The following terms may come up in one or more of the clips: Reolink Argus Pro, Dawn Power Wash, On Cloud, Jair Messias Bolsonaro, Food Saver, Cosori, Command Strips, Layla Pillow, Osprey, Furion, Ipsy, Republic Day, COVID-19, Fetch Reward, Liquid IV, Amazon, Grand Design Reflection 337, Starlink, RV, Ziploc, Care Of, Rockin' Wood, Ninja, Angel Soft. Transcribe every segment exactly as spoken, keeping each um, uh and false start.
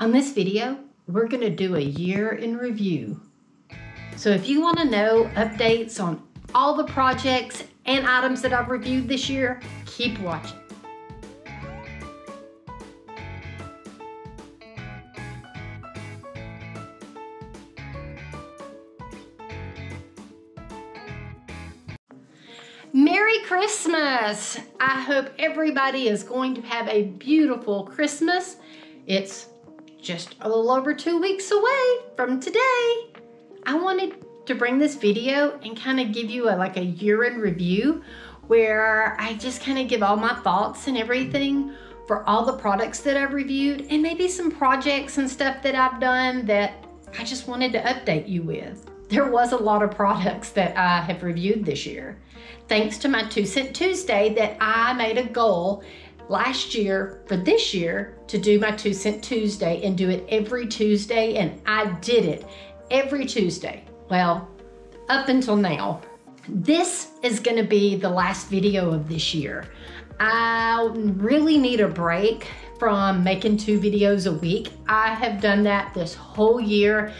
On this video, we're going to do a year in review. So if you want to know updates on all the projects and items that I've reviewed this year, keep watching. Merry Christmas! I hope everybody is going to have a beautiful Christmas. It's just a little over two weeks away from today. I wanted to bring this video and kind of give you a, like a year in review where I just kind of give all my thoughts and everything for all the products that I've reviewed and maybe some projects and stuff that I've done that I just wanted to update you with. There was a lot of products that I have reviewed this year, thanks to my Two Cent Tuesday that I made a goal last year for this year to do my Two Cent Tuesday and do it every Tuesday, and I did it every Tuesday. Well, up until now. This is gonna be the last video of this year. I really need a break from making two videos a week. I have done that this whole year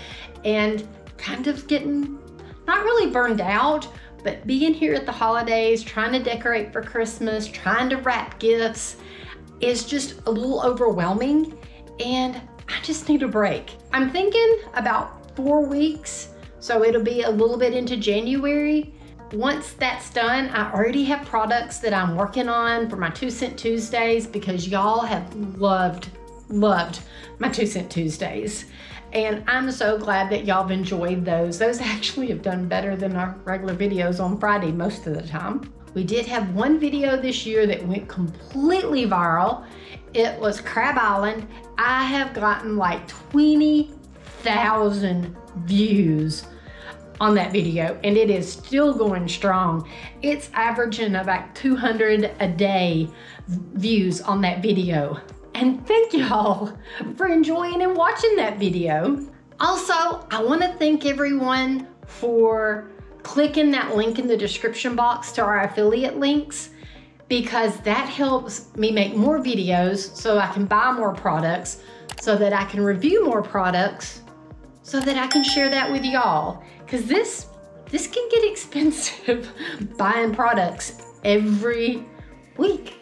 and kind of getting, not really burned out, but being here at the holidays, trying to decorate for Christmas, trying to wrap gifts is just a little overwhelming, and I just need a break. I'm thinking about four weeks, so it'll be a little bit into January. Once that's done, I already have products that I'm working on for my Two Cent Tuesdays because y'all have loved, loved my Two Cent Tuesdays. And I'm so glad that y'all have enjoyed those. Those actually have done better than our regular videos on Friday most of the time. We did have one video this year that went completely viral. It was Crab Island. I have gotten like twenty thousand views on that video, and it is still going strong. It's averaging about two hundred a day views on that video. And thank y'all for enjoying and watching that video. Also, I wanna thank everyone for clicking that link in the description box to our affiliate links, because that helps me make more videos so I can buy more products, so that I can review more products, so that I can share that with y'all. Cause this, this can get expensive buying products every week.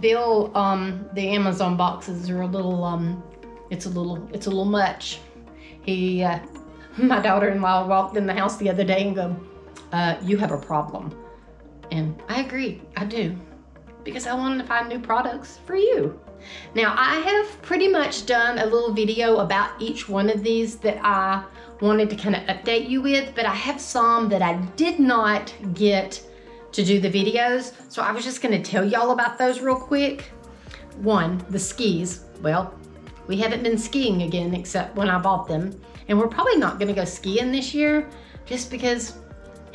Bill, um, the Amazon boxes are a little, um, it's a little, it's a little much. He, uh, my daughter-in-law walked in the house the other day and go, uh, you have a problem. And I agree, I do, because I wanted to find new products for you. Now, I have pretty much done a little video about each one of these that I wanted to kind of update you with, but I have some that I did not get to do the videos. So I was just gonna tell y'all about those real quick. One, the skis. Well, we haven't been skiing again except when I bought them. And we're probably not gonna go skiing this year just because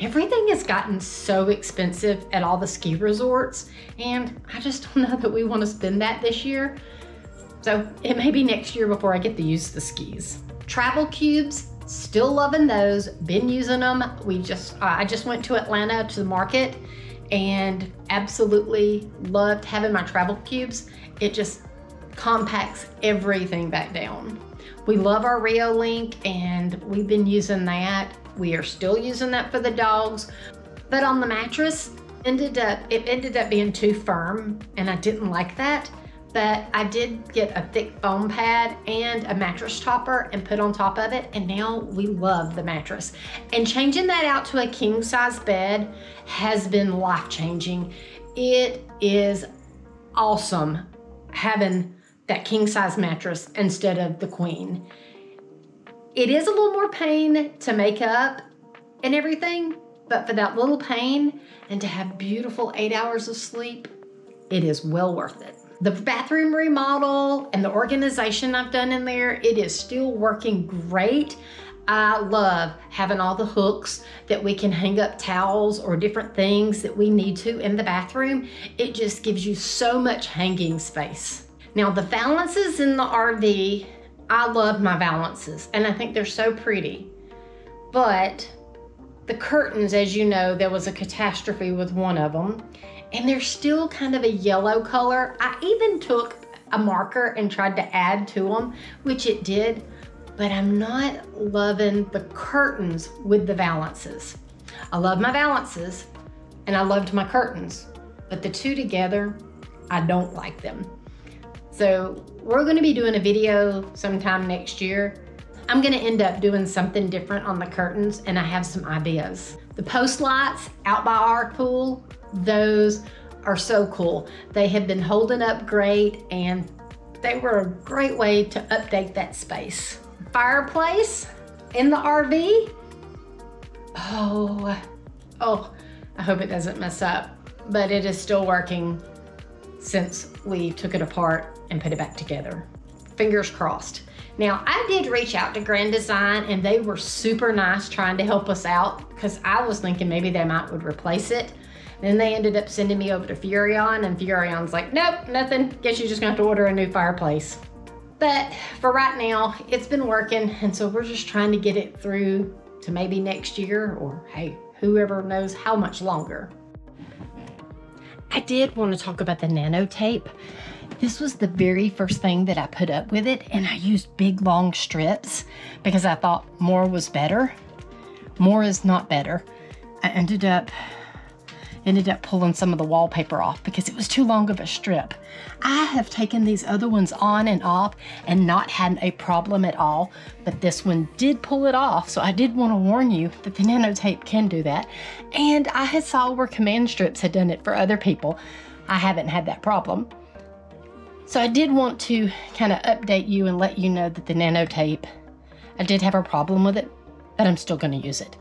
everything has gotten so expensive at all the ski resorts. And I just don't know that we wanna spend that this year. So it may be next year before I get to use the skis. Travel cubes. Still loving those, been using them. We just, uh, I just went to Atlanta to the market and absolutely loved having my travel cubes. It just compacts everything back down. We love our Rio Link and we've been using that. We are still using that for the dogs, but on the mattress, ended up, it ended up being too firm and I didn't like that. But I did get a thick foam pad and a mattress topper and put on top of it, and now we love the mattress. And changing that out to a king size bed has been life changing. It is awesome having that king size mattress instead of the queen. It is a little more pain to make up and everything, but for that little pain and to have beautiful eight hours of sleep, it is well worth it. The bathroom remodel and the organization I've done in there, it is still working great. I love having all the hooks that we can hang up towels or different things that we need to in the bathroom. It just gives you so much hanging space. Now the valances in the R V, I love my valances and I think they're so pretty, but the curtains, as you know, there was a catastrophe with one of them. And they're still kind of a yellow color. I even took a marker and tried to add to them, which it did, but I'm not loving the curtains with the valances. I love my valances and I loved my curtains, but the two together, I don't like them. So we're gonna be doing a video sometime next year. I'm gonna end up doing something different on the curtains, and I have some ideas. The post lights out by our pool, those are so cool. They have been holding up great, and they were a great way to update that space. Fireplace in the R V. Oh, oh, I hope it doesn't mess up, but it is still working since we took it apart and put it back together. Fingers crossed. Now, I did reach out to Grand Design and they were super nice trying to help us out, because I was thinking maybe they might would replace it. Then they ended up sending me over to Furion, and Furion's like, nope, nothing. Guess you're just gonna have to order a new fireplace. But for right now, it's been working, and so we're just trying to get it through to maybe next year, or hey, whoever knows how much longer. I did want to talk about the nano tape. This was the very first thing that I put up with it, and I used big long strips because I thought more was better. More is not better. I ended up ended up pulling some of the wallpaper off because it was too long of a strip. I have taken these other ones on and off and not had a problem at all, but this one did pull it off, so I did want to warn you that the nano tape can do that. And I had saw where Command Strips had done it for other people. I haven't had that problem. So I did want to kind of update you and let you know that the nano tape, I did have a problem with it, but I'm still going to use it.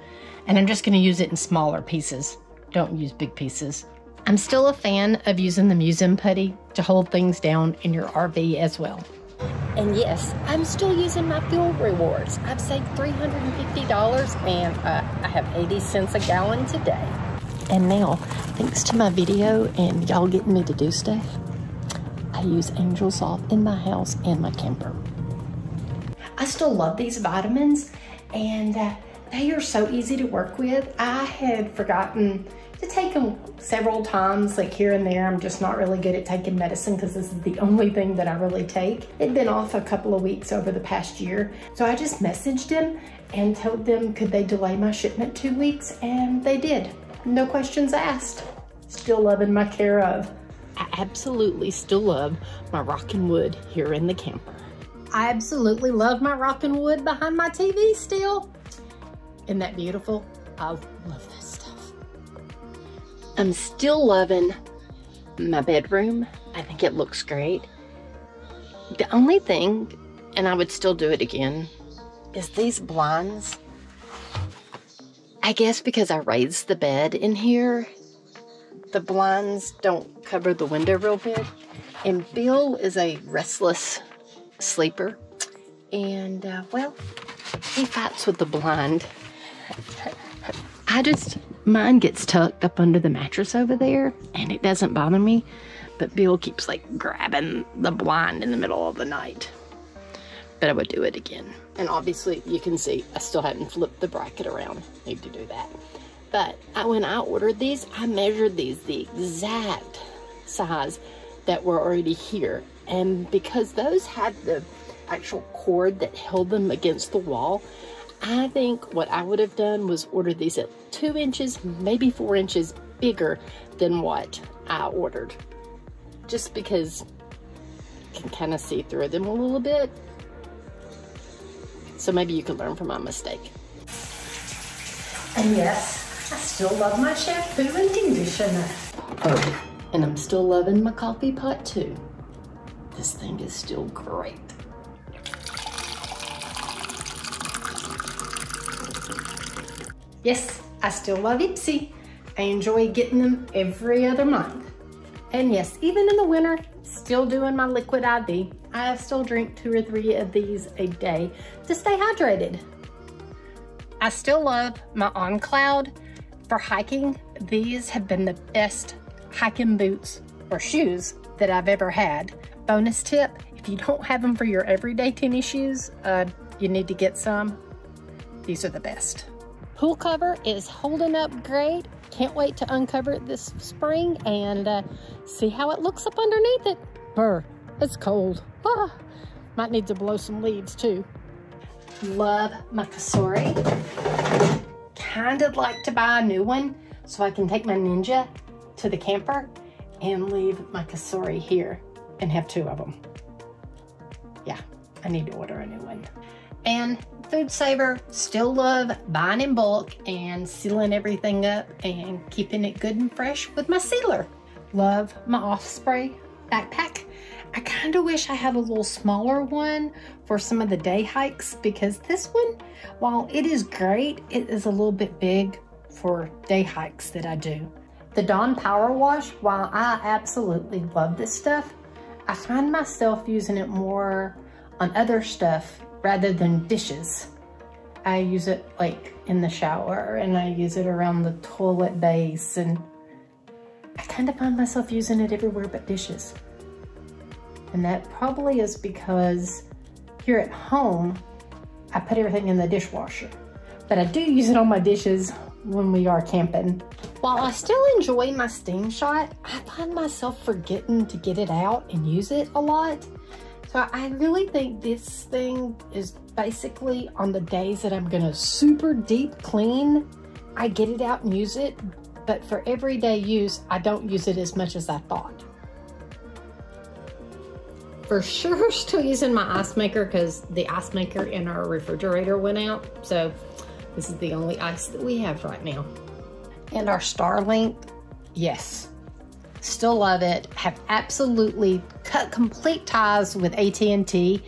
And I'm just going to use it in smaller pieces. Don't use big pieces. I'm still a fan of using the museum putty to hold things down in your R V as well. And yes, I'm still using my fuel rewards. I've saved three hundred fifty dollars and uh, I have eighty cents a gallon today. And now, thanks to my video and y'all getting me to do stuff, I use Angel Soft in my house and my camper. I still love these vitamins, and uh, they are so easy to work with. I had forgotten to take them several times, like here and there. I'm just not really good at taking medicine because this is the only thing that I really take. It'd been off a couple of weeks over the past year. So I just messaged them and told them, could they delay my shipment two weeks? And they did, no questions asked. Still loving my Care Of. I absolutely still love my Rockin' Wood here in the camper. I absolutely love my Rockin' Wood behind my T V still. Isn't that beautiful? I love this stuff. I'm still loving my bedroom. I think it looks great. The only thing, and I would still do it again, is these blinds. I guess because I raised the bed in here, the blinds don't cover the window real good. And Bill is a restless sleeper. And uh, well, he fights with the blind. I just, mine gets tucked up under the mattress over there and it doesn't bother me, but Bill keeps like grabbing the blind in the middle of the night. But I would do it again. And obviously you can see I still haven't flipped the bracket around. Need to do that. But I, when I ordered these, I measured these the exact size that were already here. And because those had the actual cord that held them against the wall, I think what I would have done was order these at two inches, maybe four inches bigger than what I ordered. Just because you can kind of see through them a little bit. So maybe you can learn from my mistake. And yes, I still love my shampoo and conditioner. Oh, and I'm still loving my coffee pot too. This thing is still great. Yes, I still love Ipsy. I enjoy getting them every other month. And yes, even in the winter, still doing my Liquid I V. I still drink two or three of these a day to stay hydrated. I still love my On Cloud for hiking. These have been the best hiking boots or shoes that I've ever had. Bonus tip, if you don't have them for your everyday tennis shoes, uh, you need to get some. These are the best. Pool cover is holding up great. Can't wait to uncover it this spring and uh, see how it looks up underneath it. Brr, It's cold. Ah, might need to blow some leaves too. Love my Cosori. Kind of like to buy a new one so I can take my Ninja to the camper and leave my Cosori here and have two of them. Yeah, I need to order a new one. And Food Saver, still love buying in bulk and sealing everything up and keeping it good and fresh with my sealer. Love my Osprey backpack. I kind of wish I had a little smaller one for some of the day hikes, because this one, while it is great, it is a little bit big for day hikes that I do. The Dawn Power Wash, while I absolutely love this stuff, I find myself using it more on other stuff rather than dishes. I use it like in the shower, and I use it around the toilet base, and I kind of find myself using it everywhere but dishes. And that probably is because here at home, I put everything in the dishwasher, but I do use it on my dishes when we are camping. While I still enjoy my Steam Shot, I find myself forgetting to get it out and use it a lot. So I really think this thing is basically on the days that I'm gonna super deep clean, I get it out and use it, but for everyday use, I don't use it as much as I thought. For sure, still using my ice maker because the ice maker in our refrigerator went out. So this is the only ice that we have right now. And our Starlink, yes, still love it. Have absolutely cut complete ties with A T and T,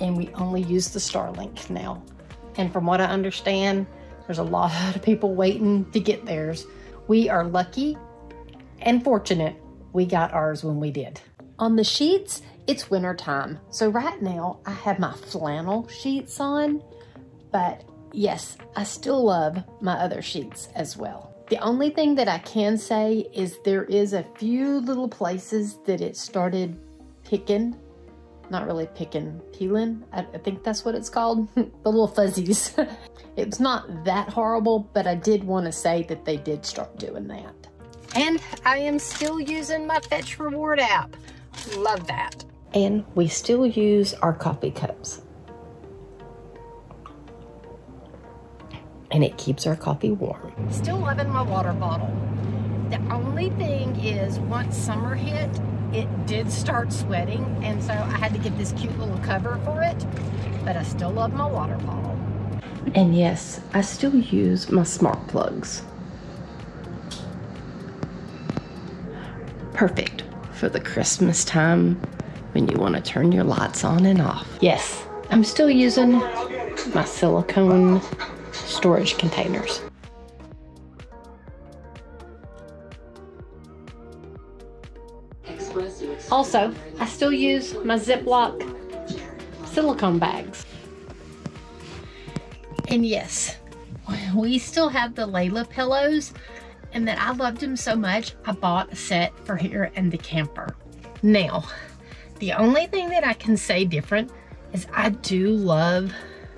and we only use the Starlink now. And from what I understand, there's a lot of people waiting to get theirs. We are lucky and fortunate we got ours when we did. On the sheets, it's winter time. So right now I have my flannel sheets on, but yes, I still love my other sheets as well. The only thing that I can say is there is a few little places that it started picking, not really picking, peeling. I, I think that's what it's called, the little fuzzies. It's not that horrible, but I did want to say that they did start doing that. And I am still using my Fetch Reward app. Love that. And we still use our coffee cups. And it keeps our coffee warm. Still loving my water bottle. The only thing is, once summer hit, it did start sweating, and so I had to get this cute little cover for it, but I still love my water bottle. And yes, I still use my smart plugs. Perfect for the Christmas time when you want to turn your lights on and off. Yes, I'm still using my silicone storage containers. Also, I still use my Ziploc silicone bags. And yes, we still have the Layla pillows, and that I loved them so much, I bought a set for here and the camper. Now, the only thing that I can say different is I do love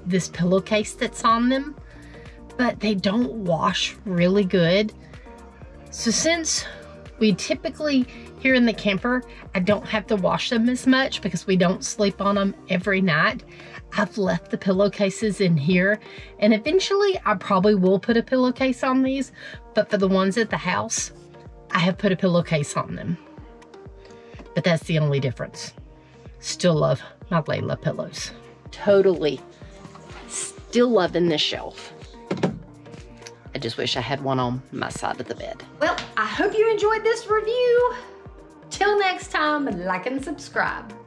this pillowcase that's on them, but they don't wash really good. So since we typically, here in the camper, I don't have to wash them as much because we don't sleep on them every night, I've left the pillowcases in here. And eventually I probably will put a pillowcase on these, but for the ones at the house, I have put a pillowcase on them. But that's the only difference. Still love my Layla pillows. Totally still loving this shelf. I just wish I had one on my side of the bed. Well, I hope you enjoyed this review. Till next time, like and subscribe.